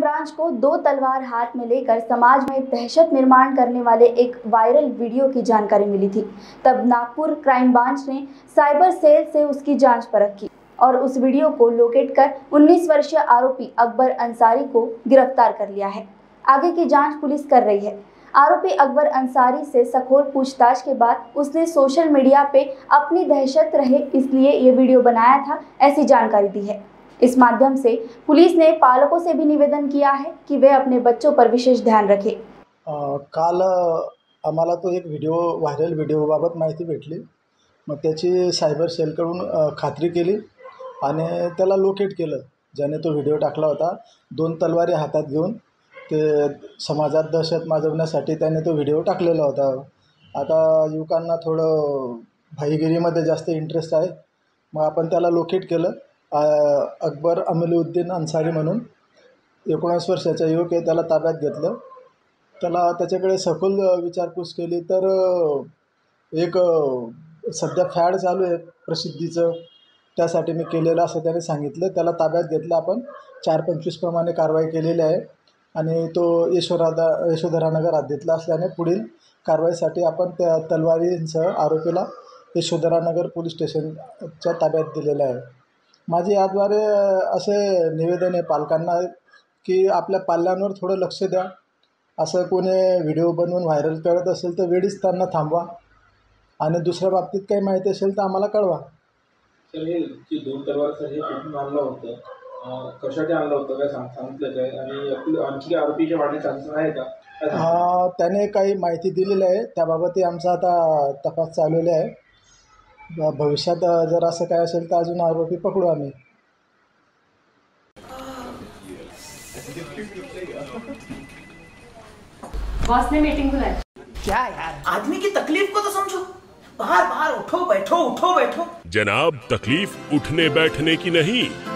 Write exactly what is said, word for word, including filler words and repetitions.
Crime branch को दो तलवार हाथ में लेकर समाज में दहशत निर्माण करने वाले एक वायरल वीडियो की जानकारी मिली थी। तब नागपुर क्राइम ब्रांच ने साइबर सेल से उसकी जांच परख की और उस वीडियो को लोकेट कर उन्नीस वर्षीय आरोपी अकबर अंसारी को गिरफ्तार कर लिया है। आगे की जाँच पुलिस कर रही है। आरोपी अकबर अंसारी से सखोल पूछताछ के बाद उसने सोशल मीडिया पे अपनी दहशत रहे इसलिए ये वीडियो बनाया था, ऐसी जानकारी दी है। इस माध्यम से पुलिस ने पालकों से भी निवेदन किया है कि वे अपने बच्चों पर विशेष ध्यान रखें। काल आम्हाला तो एक व्हिडिओ व्हायरल व्हिडिओबाबत माहिती भेटली, मग त्याची सायबर सेलकडून खात्री केली आणि त्याला लोकेट केलं। ज्याने तो व्हिडिओ टाकला होता दोन तलवारी हातात घेऊन ते समाजात दहशत माजवण्यासाठी त्याने तो व्हिडिओ टाकलेला होता। आता युवकांना थोडं भाईगिरीमध्ये जास्त इंटरेस्ट आहे, मग आपण त्याला लोकेट केलं। अकबर अमलुद्दीन अन्सारी म्हणून एकोणीस वर्षाचा युवक आहे, त्याला ताब्यात घेतलं। त्याला त्याच्याकडे सखोल विचारपूस केली तर एक सध्या फॅड चालू आहे प्रसिद्धीचं, त्यासाठी मी केलेलं असं त्याने सांगितलं। त्याला ताब्यात घेतलं आपण चार पंचवीस प्रमाणे कारवाई केलेली आहे आणि तो यशोरादा यशोधरा नगर हद्दीतला असल्याने पुढील कारवाईसाठी आपण त्या तलवारींसह आरोपीला यशोधरा नगर पोलीस स्टेशनच्या ताब्यात दिलेलं आहे। माझे याद्वारे असे निवेदन आहे पालकांना की आपल्या पाल्यांवर थोडं लक्ष द्या। असं कोणी व्हिडिओ बनवून व्हायरल करत असेल तर वेळीच त्यांना थांबवा आणि दुसऱ्या बाबतीत काही माहिती असेल तर आम्हाला कळवा। दोन तलवारचं हे कुठून आणलं होतं, कशासाठी आणलं होतं, काय सांगितलं काय आणि आणखी आरोपीच्या वाढण्याचे चान्सेस आहे का? हा, त्याने काही माहिती दिलेली आहे त्याबाबतही आमचा आता तपास चालवलेला आहे। भविष्यात जर असं काय असेल तर अजून आरोपी पकडू आम्ही। बॉस ने मीटिंग बुलाई क्या यार, आदमी की तकलीफ को तो समझो। बाहर बाहर उठो बैठो उठो बैठो। जनाब, तकलीफ उठने बैठने की नहीं,